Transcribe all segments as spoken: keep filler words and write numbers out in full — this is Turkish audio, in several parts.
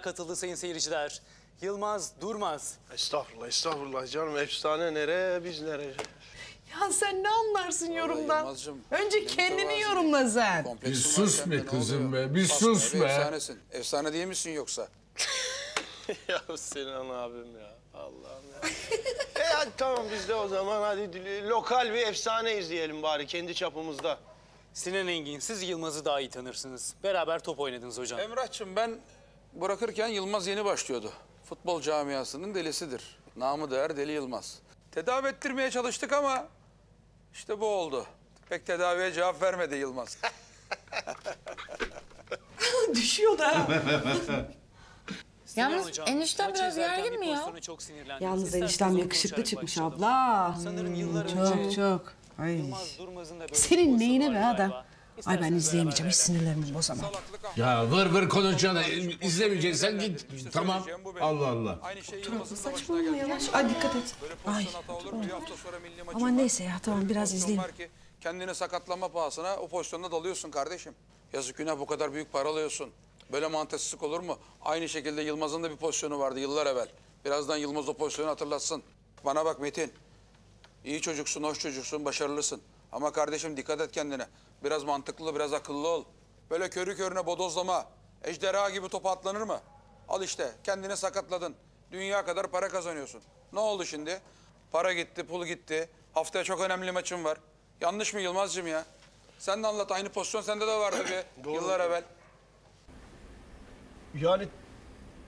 Katıldı sayın seyirciler. Yılmaz Durmaz. Estağfurullah, estağfurullah canım. Efsane nere, biz nere? Ya sen ne anlarsın vallahi yorumdan? Yılmazcığım, önce kendini yorumla sen. Bir sus be kızım be, bir sus be. Efsanesin. Efsane değil misin yoksa? Ya Sinan abim ya, Allah'ım ya. E hadi tamam biz de o zaman hadi lokal bir efsane izleyelim bari kendi çapımızda. Sinan Engin, siz Yılmaz'ı daha iyi tanırsınız. Beraber top oynadınız hocam. Emrah'cığım ben... Bırakırken Yılmaz yeni başlıyordu. Futbol camiasının delisidir. Namı değer Deli Yılmaz. Tedavi ettirmeye çalıştık ama işte bu oldu. Pek tedaviye cevap vermedi Yılmaz. Düşüyor da. Yalnız enişten biraz gergin mi ya? Yalnız enişten yakışıklı çıkmış abla. Hmm, çok çok. Ay. Senin neyine be adam? Ay ben izleyemeyeceğim, hiç sinirlerimi bozamam. Ya vır vır konuşacağına izlemeyeceksin sen git, tamam. Allah Allah. Otur, saçmalama yavaş. Ay dikkat et. Ay. Ama neyse ya, tamam biraz izleyeyim. Kendini sakatlanma pahasına o pozisyonda dalıyorsun kardeşim. Yazık günah, bu kadar büyük para alıyorsun. Böyle mantıksızlık olur mu? Aynı şekilde Yılmaz'ın da bir pozisyonu vardı yıllar evvel. Birazdan Yılmaz o pozisyonu hatırlatsın. Bana bak Metin. İyi çocuksun, hoş çocuksun, başarılısın. Ama kardeşim dikkat et kendine. Biraz mantıklı, biraz akıllı ol. Böyle körü körüne bodozlama. Ejderha gibi topa atlanır mı? Al işte, kendini sakatladın. Dünya kadar para kazanıyorsun. Ne oldu şimdi? Para gitti, pul gitti. Haftaya çok önemli maçım var. Yanlış mı Yılmaz'cığım ya? Sen de anlat, aynı pozisyon sende de vardı bir yıllar evvel. Yani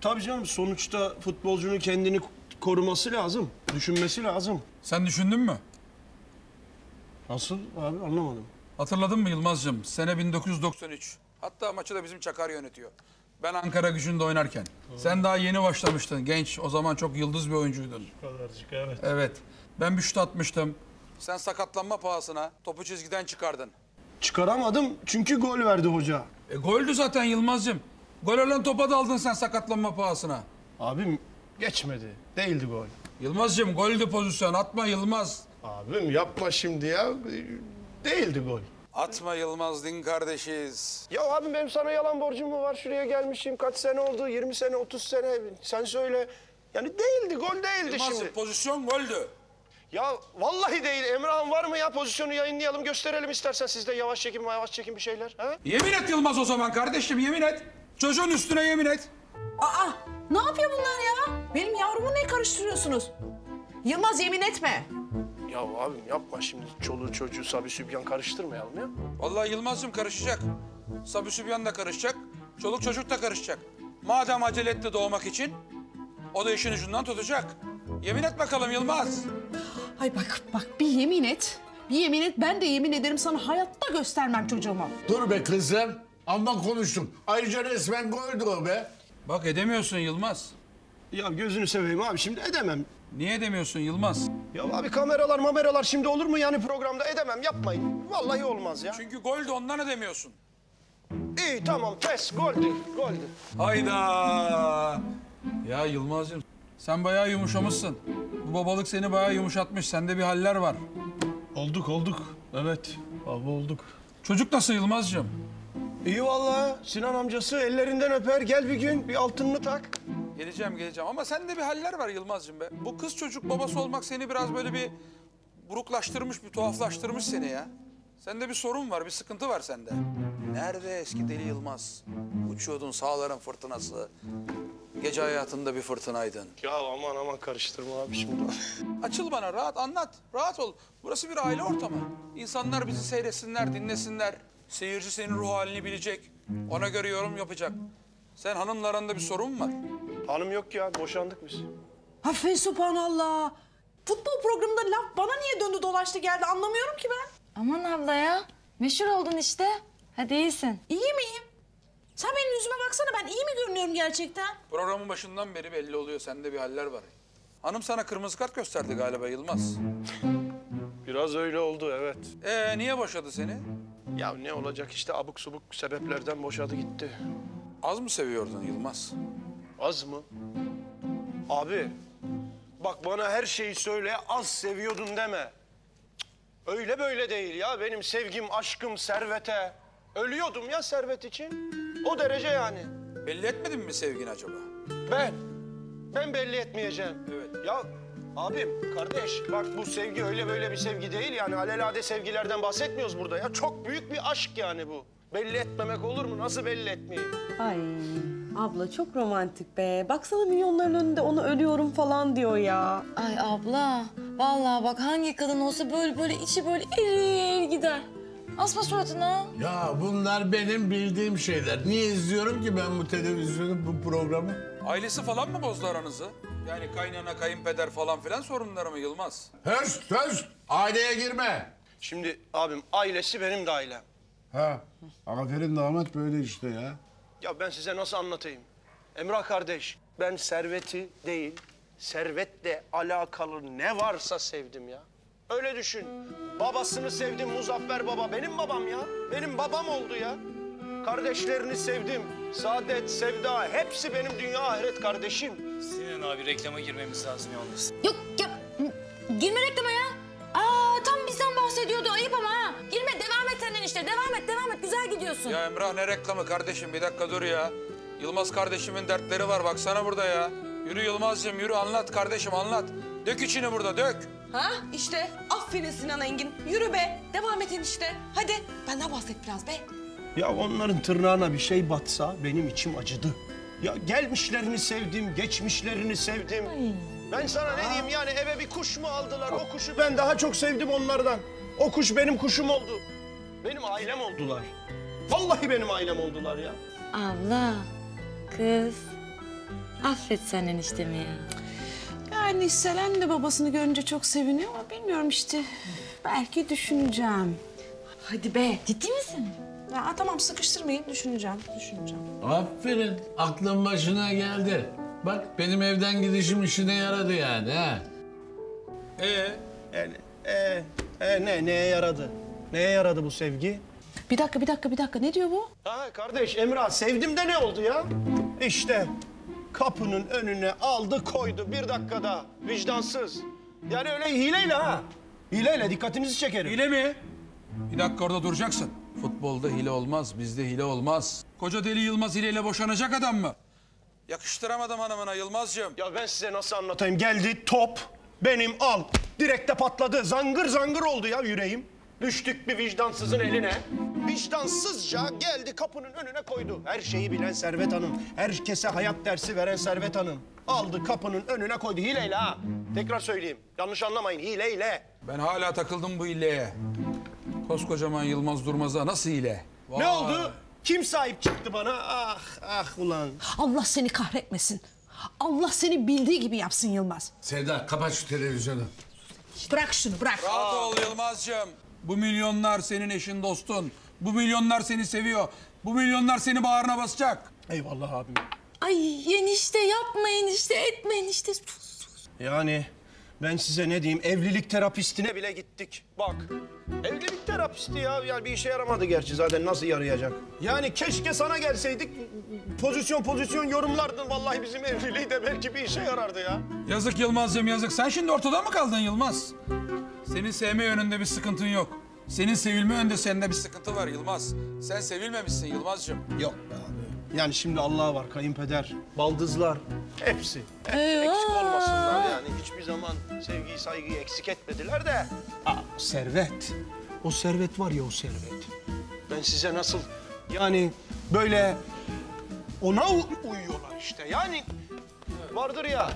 tabii canım, sonuçta futbolcunun kendini koruması lazım. Düşünmesi lazım. Sen düşündün mü? Nasıl abi, anlamadım. Hatırladın mı Yılmaz'cığım? Sene bin dokuz yüz doksan üç. Hatta maçı da bizim Çakar yönetiyor. Ben Ankara Gücü'nde oynarken. Hı. Sen daha yeni başlamıştın genç. O zaman çok yıldız bir oyuncuydun. Şu kadarcık evet. Evet. Ben bir şut atmıştım. Sen sakatlanma pahasına topu çizgiden çıkardın. Çıkaramadım çünkü gol verdi hoca. E goldü zaten Yılmaz'cığım. Gol olan topa daldın sen sakatlanma pahasına. Abim geçmedi. Değildi gol. Yılmaz'cığım goldü pozisyon. Atma Yılmaz. Abim yapma şimdi ya. Değildi gol. Atma Yılmaz din kardeşiz. Ya abim benim sana yalan borcum mu var? Şuraya gelmişim kaç sene oldu? yirmi sene, otuz sene. Sen söyle. Yani değildi, gol değildi Yılmaz, şimdi. Pozisyon goldü. Ya vallahi değil. Emrah'ım var mı ya? Pozisyonu yayınlayalım, gösterelim istersen. Siz de yavaş çekin, yavaş çekin bir şeyler. Ha? Yemin et Yılmaz o zaman kardeşim, yemin et. Çocuğun üstüne yemin et. Aa, ne yapıyor bunlar ya? Benim yavrumu ne karıştırıyorsunuz? Yılmaz yemin etme. Ya abim yapma şimdi çoluğu çocuğu Sabi Sübyan karıştırmayalım ya. Vallahi Yılmaz'cığım karışacak. Sabi Sübyan da karışacak, çoluk çocuk da karışacak. Madem acele etti doğmak için, o da işin ucundan tutacak. Yemin et bakalım Yılmaz. Ay bak bak bir yemin et, bir yemin et ben de yemin ederim sana hayatta göstermem çocuğumu. Dur be kızım, amma konuştum. Ayrıca resmen goldü o be. Bak edemiyorsun Yılmaz. Ya gözünü seveyim abi şimdi edemem. Niye edemiyorsun Yılmaz? Ya abi kameralar mameralar şimdi olur mu yani programda edemem yapmayın. Vallahi olmaz ya. Çünkü goldü ondan edemiyorsun. İyi tamam kes goldü goldü. Hayda. Ya Yılmaz'cığım sen bayağı yumuşamışsın. Bu babalık seni bayağı yumuşatmış. Sende bir haller var. Olduk olduk. Evet baba olduk. Çocuk nasıl Yılmaz'cığım? İyi vallahi Sinan amcası ellerinden öper gel bir gün bir altınını tak. Geleceğim, geleceğim. Ama sende bir haller var Yılmaz'cığım be. Bu kız çocuk babası olmak seni biraz böyle bir buruklaştırmış, bir tuhaflaştırmış seni ya. Sende bir sorun var, bir sıkıntı var sende. Nerede eski Deli Yılmaz? Uçuyordun sağların fırtınası. Gece hayatında bir fırtınaydın. Ya aman aman karıştırma abi şimdi. Açıl bana, rahat anlat, rahat ol. Burası bir aile ortamı. İnsanlar bizi seyretsinler, dinlesinler. Seyirci senin ruh halini bilecek. Ona göre yorum yapacak. Sen hanımla aranda bir sorun mu var? Hanım yok ki ya, boşandık biz. Aferin subhanallah. Futbol programında laf bana niye döndü dolaştı geldi anlamıyorum ki ben. Aman abla ya, meşhur oldun işte. Hadi iyisin. İyi miyim? Sen benim yüzüme baksana, ben iyi mi görünüyorum gerçekten? Programın başından beri belli oluyor, sende bir haller var. Hanım sana kırmızı kart gösterdi galiba Yılmaz. Biraz öyle oldu, evet. Ee, niye boşadı seni? Ya ne olacak işte, abuk subuk sebeplerden boşadı gitti. Az mı seviyordun Yılmaz? Az mı? Abi, bak bana her şeyi söyle, az seviyordun deme. Öyle böyle değil ya, benim sevgim, aşkım Servet'e. Ölüyordum ya Servet için, o derece yani. Belli etmedin mi sevgini acaba? Ben, ben belli etmeyeceğim. Evet. Ya abim, kardeş, bak bu sevgi öyle böyle bir sevgi değil yani. Alelade sevgilerden bahsetmiyoruz burada ya. Çok büyük bir aşk yani bu. Belli etmemek olur mu? Nasıl belli etmeyeyim? Ay abla çok romantik be. Baksana milyonların önünde onu ölüyorum falan diyor ya. Ay abla, vallahi bak hangi kadın olsa böyle böyle içi böyle erir gider. Asma suratına. Ya bunlar benim bildiğim şeyler. Niye izliyorum ki ben bu televizyonu, bu programı? Ailesi falan mı bozdu aranızı? Yani kaynana, kayınpeder falan filan sorunları mı Yılmaz? Höst, höst! Aileye girme! Şimdi abim, ailesi benim de ailem. Ha, aferin damat böyle işte ya. Ya ben size nasıl anlatayım? Emrah kardeş, ben Servet'i değil, Servet'le alakalı ne varsa sevdim ya. Öyle düşün. Babasını sevdim Muzaffer baba. Benim babam ya. Benim babam oldu ya. Kardeşlerini sevdim. Saadet, Sevda hepsi benim dünya ahiret kardeşim. Sinan abi reklama girmemiz lazım yalnız. Yok ya. Girme reklama ya. Aa tam bizden bahsediyordu. Ayıp ama ha. Girme devam et senden işte. Devam et devam et. Güzel gidiyorsun. Ya Emrah ne reklamı kardeşim? Bir dakika dur ya. Yılmaz kardeşimin dertleri var. Baksana burada ya. Yürü Yılmaz'cığım yürü anlat kardeşim anlat. Dök içini burada dök. Ha işte aferin Sinan Engin. Yürü be. Devam et işte. Hadi benden bahset biraz be. Ya onların tırnağına bir şey batsa benim içim acıdı. Ya gelmişlerini sevdim, geçmişlerini sevdim. Ay. Ben sana Aa. ne diyeyim yani eve bir kuş mu aldılar? O kuşu ben daha çok sevdim onlardan. O kuş benim kuşum oldu. Benim ailem oldular. Vallahi benim ailem oldular ya. Abla, kız. Affet sen eniştemi ya. Yani Selen de babasını görünce çok seviniyor ama bilmiyorum işte. Belki düşüneceğim. Hadi be. Ciddi misin? Ya tamam sıkıştırmayın. Düşüneceğim, düşüneceğim. Aferin. Aklın başına geldi. Bak benim evden gidişim işine yaradı yani ha. Ee? Yani, ee, ee, ne, neye yaradı? Neye yaradı bu sevgi? Bir dakika, bir dakika, bir dakika. Ne diyor bu? Ha kardeş Emrah sevdim de ne oldu ya? İşte. Kapının önüne aldı koydu bir dakikada vicdansız. Yani öyle hileyle ha. Hileyle dikkatimizi çekerim. Hile mi? Bir dakika orada duracaksın. Futbolda hile olmaz, bizde hile olmaz. Koca deli Yılmaz hileyle boşanacak adam mı? Yakıştıramadım hanımına Yılmaz'cığım. Ya ben size nasıl anlatayım? Geldi top benim al. Direkte patladı. Zangır zangır oldu ya yüreğim. Düştük bir vicdansızın eline. Vicdansızca geldi kapının önüne koydu. Her şeyi bilen Servet Hanım. Herkese hayat dersi veren Servet Hanım. Aldı kapının önüne koydu. Hileyle ha. Tekrar söyleyeyim. Yanlış anlamayın. Hileyle. Ben hala takıldım bu hileye. Koskocaman Yılmaz Durmaz'a nasıl hile? Vay. Ne oldu? Kim sahip çıktı bana? Ah ah ulan. Allah seni kahretmesin. Allah seni bildiği gibi yapsın Yılmaz. Sevda kapat şu televizyonu. Bırak şunu bırak. Rahat ol Yılmaz'cığım. Bu milyonlar senin eşin dostun. Bu milyonlar seni seviyor. Bu milyonlar seni bağrına basacak. Eyvallah abim. Ay enişte yapma enişte etme enişte sus sus. Yani ben size ne diyeyim evlilik terapistine bile gittik. Bak evlilik terapisti ya yani bir işe yaramadı gerçi zaten nasıl yarayacak? Yani keşke sana gelseydik pozisyon pozisyon yorumlardın vallahi bizim evliliği de belki bir işe yarardı ya. Yazık Yılmaz'cığım yazık sen şimdi ortada mı kaldın Yılmaz? Senin sevme yönünde bir sıkıntın yok. Senin sevilme yönünde sende bir sıkıntı var Yılmaz. Sen sevilmemişsin Yılmaz'cığım. Yok be abi. Yani şimdi Allah var, kayınpeder, baldızlar, hepsi. hepsi ee, eksik olmasınlar yani. Hiçbir zaman sevgiyi, saygıyı eksik etmediler de. Aa, Servet. O Servet var ya o Servet. Ben size nasıl yani böyle ona uyuyorlar işte. Yani vardır ya.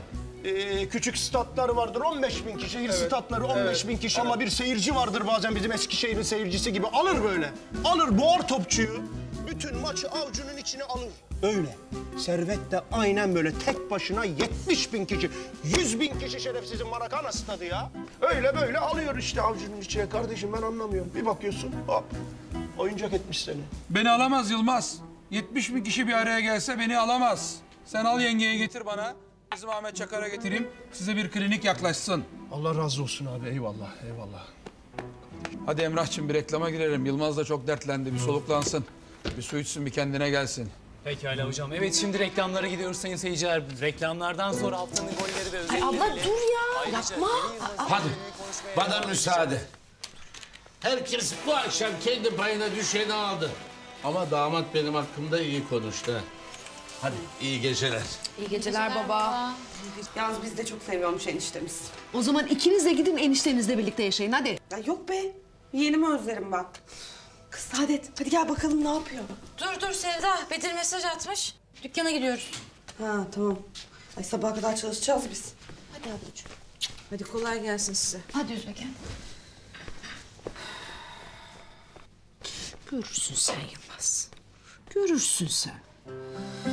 Ee, küçük statlar vardır on beş bin kişi, evet. Statları on beş bin evet. Kişi ama evet. Bir seyirci vardır bazen bizim Eskişehir'in seyircisi gibi alır böyle. Alır boğar topçuyu, bütün maçı avucunun içine alır. Öyle. Servet de aynen böyle tek başına yetmiş bin kişi, yüz bin kişi şerefsizin Marakana stadı ya. Öyle böyle alıyor işte avucunun içine kardeşim ben anlamıyorum. Bir bakıyorsun hop oyuncak etmiş seni. Beni alamaz Yılmaz. yetmiş bin kişi bir araya gelse beni alamaz. Sen al yengeyi getir bana. Bizim Ahmet Çakar'a getireyim, size bir klinik yaklaşsın. Allah razı olsun abi, eyvallah, eyvallah. Hadi Emrah'cığım bir reklama girelim. Yılmaz da çok dertlendi, bir soluklansın. Bir su içsin, bir kendine gelsin. Pekala hocam. Evet şimdi reklamlara gidiyoruz sayın seyirciler. Reklamlardan sonra haftanın golleri ve özellikleri... Ay abla dur ya, ayrıca yapma. Hadi, bana müsaade. Herkes bu akşam kendi payına düşeni aldı. Ama damat benim hakkımda iyi konuştu. Hadi iyi geceler. İyi geceler, geceler baba. baba. Yalnız biz de çok seviyormuş eniştemiz. O zaman ikiniz de gidin eniştenizle birlikte yaşayın hadi. Ya yok be. Yeğenimi özlerim ben. Kız Saadet hadi gel bakalım ne yapıyor. Dur dur Sevda. Bedir mesaj atmış. Dükkana gidiyoruz. Ha tamam. Ay sabaha kadar çalışacağız biz. Hadi ablacığım. Hadi kolay gelsin size. Hadi Özbeke. Görürsün sen Yılmaz. Görürsün sen.